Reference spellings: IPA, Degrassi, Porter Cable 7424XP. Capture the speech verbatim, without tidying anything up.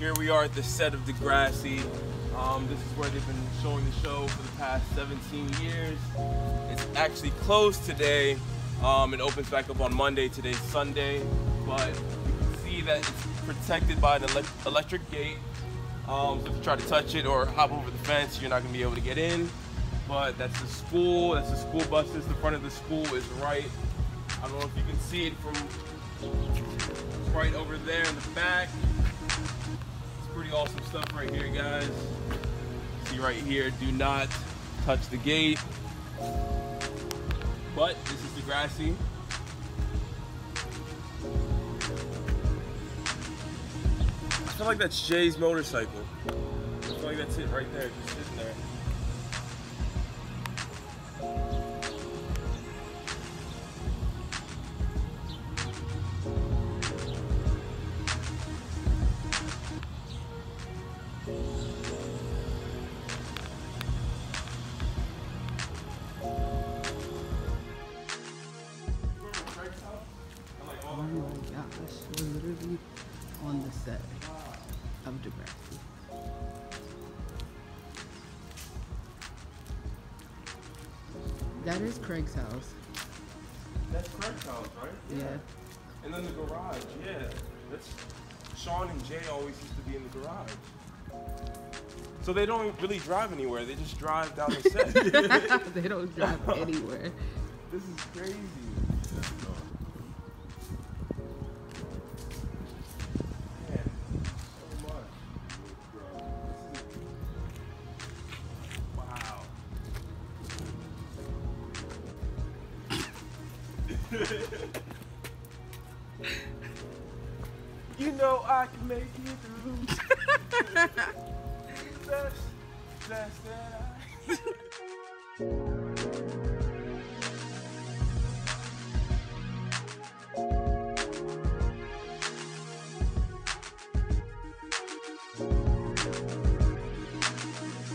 Here we are at the set of Degrassi. Um, this is where they've been showing the show for the past seventeen years. It's actually closed today. Um, it opens back up on Monday. Today's Sunday. But you can see that it's protected by an elect electric gate. Um, so if you try to touch it or hop over the fence, you're not going to be able to get in. But that's the school. That's the school buses. The front of the school is right. I don't know if you can see it from right over there in the back. Pretty awesome stuff right here, guys. See right here, do not touch the gate. But this is Degrassi. I feel like that's Jay's motorcycle. I feel like that's it right there, just sitting there. Oh my gosh, we're literally on the set of Degrassi. That is Craig's house. That's Craig's house, right? Yeah. yeah. And then the garage, yeah. That's Sean and Jay always used to be in the garage. So they don't really drive anywhere, they just drive down the set. They don't drive anywhere. This is crazy. You know I can make it through. That's, that's that.